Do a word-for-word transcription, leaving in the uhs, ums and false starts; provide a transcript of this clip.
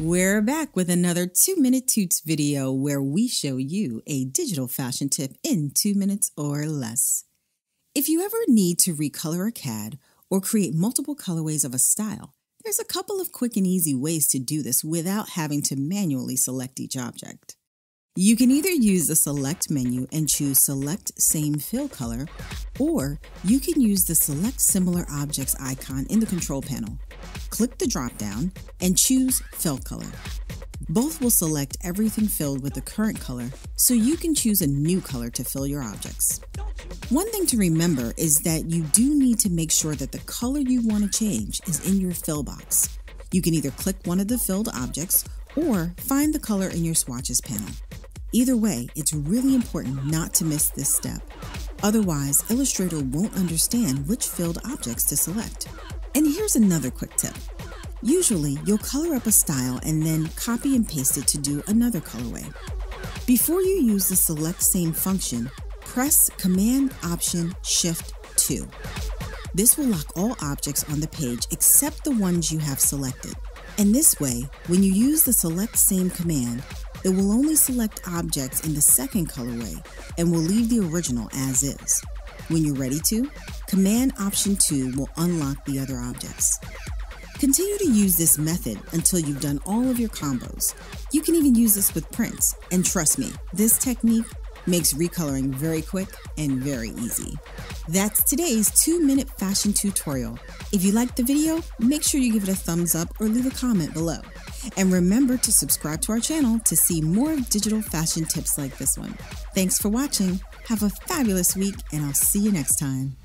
We're back with another two-Minute Toots video where we show you a digital fashion tip in two minutes or less. If you ever need to recolor a C A D or create multiple colorways of a style, there's a couple of quick and easy ways to do this without having to manually select each object. You can either use the Select menu and choose Select Same Fill Color, or you can use the Select Similar Objects icon in the control panel. Click the drop-down and choose Fill Color. Both will select everything filled with the current color, so you can choose a new color to fill your objects. One thing to remember is that you do need to make sure that the color you want to change is in your fill box. You can either click one of the filled objects or find the color in your swatches panel. Either way, it's really important not to miss this step. Otherwise, Illustrator won't understand which filled objects to select. And here's another quick tip. Usually, you'll color up a style and then copy and paste it to do another colorway. Before you use the Select Same function, press Command Option Shift two. This will lock all objects on the page except the ones you have selected. And this way, when you use the Select Same command, it will only select objects in the second colorway and will leave the original as is. When you're ready to, Command Option two will unlock the other objects. Continue to use this method until you've done all of your combos. You can even use this with prints, and trust me, this technique makes recoloring very quick and very easy. That's today's two-minute fashion tutorial. If you liked the video, make sure you give it a thumbs up or leave a comment below. And remember to subscribe to our channel to see more digital fashion tips like this one. Thanks for watching. Have a fabulous week, and I'll see you next time.